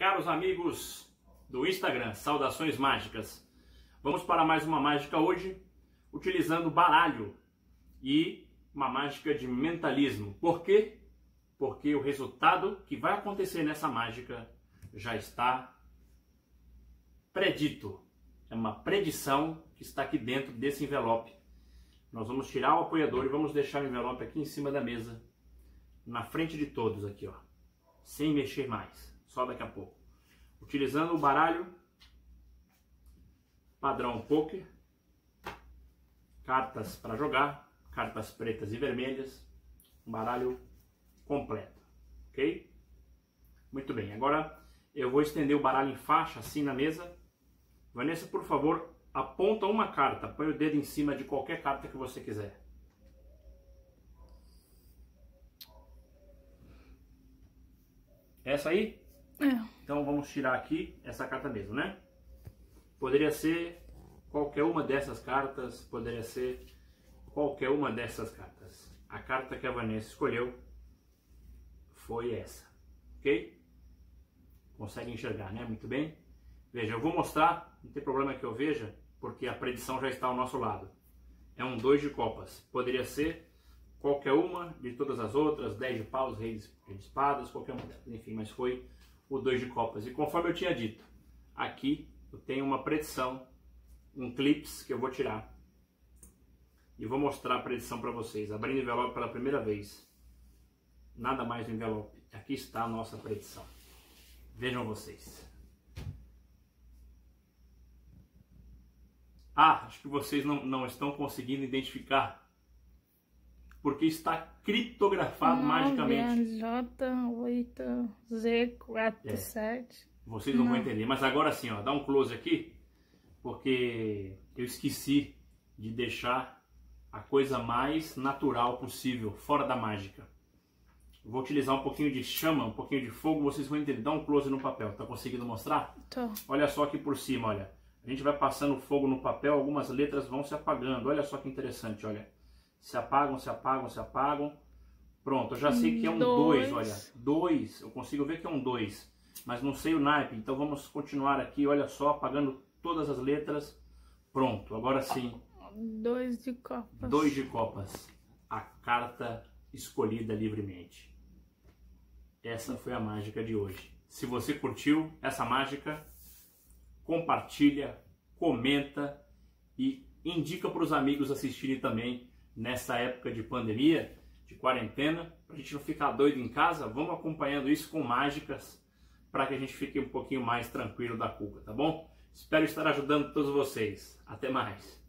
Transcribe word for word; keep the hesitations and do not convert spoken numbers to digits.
Caros amigos do Instagram, saudações mágicas. Vamos para mais uma mágica hoje, utilizando baralho e uma mágica de mentalismo. Por quê? Porque o resultado que vai acontecer nessa mágica já está predito. É uma predição que está aqui dentro desse envelope. Nós vamos tirar o apoiador e vamos deixar o envelope aqui em cima da mesa, na frente de todos aqui, ó, sem mexer mais, só daqui a pouco. Utilizando o baralho padrão poker, cartas para jogar, cartas pretas e vermelhas, um baralho completo, ok? Muito bem, agora eu vou estender o baralho em faixa assim na mesa. Vanessa, por favor, aponta uma carta, põe o dedo em cima de qualquer carta que você quiser. Essa aí? É. Então vamos tirar aqui essa carta mesmo, né? Poderia ser qualquer uma dessas cartas, poderia ser qualquer uma dessas cartas. A carta que a Vanessa escolheu foi essa, ok? Consegue enxergar, né? Muito bem. Veja, eu vou mostrar, não tem problema que eu veja, porque a predição já está ao nosso lado. É um dois de copas. Poderia ser qualquer uma de todas as outras, dez de paus, rei de espadas, qualquer uma delas. Enfim, mas foi o dois de copas. E conforme eu tinha dito, aqui eu tenho uma predição, um clips que eu vou tirar. E vou mostrar a predição para vocês, abrindo o envelope pela primeira vez. Nada mais no envelope. Aqui está a nossa predição. Vejam vocês. Ah, acho que vocês não, não estão conseguindo identificar, porque está criptografado magicamente. J oito Z quarenta e sete. Vocês não, não vão entender, mas agora sim, ó, dá um close aqui, porque eu esqueci de deixar a coisa mais natural possível, fora da mágica. Vou utilizar um pouquinho de chama, um pouquinho de fogo, vocês vão entender. Dá um close no papel, tá conseguindo mostrar? Tô. Olha só aqui por cima, olha. A gente vai passando fogo no papel, algumas letras vão se apagando. Olha só que interessante, olha. Se apagam, se apagam, se apagam. Pronto, eu já sei que é um dois, olha. dois, eu consigo ver que é um dois. Mas não sei o naipe, então vamos continuar aqui, olha só, apagando todas as letras. Pronto, agora sim. dois de copas. dois de copas. A carta escolhida livremente. Essa foi a mágica de hoje. Se você curtiu essa mágica, compartilha, comenta e indica para os amigos assistirem também nessa época de pandemia, de quarentena, para a gente não ficar doido em casa. Vamos acompanhando isso com mágicas para que a gente fique um pouquinho mais tranquilo da cuca, tá bom? Espero estar ajudando todos vocês. Até mais!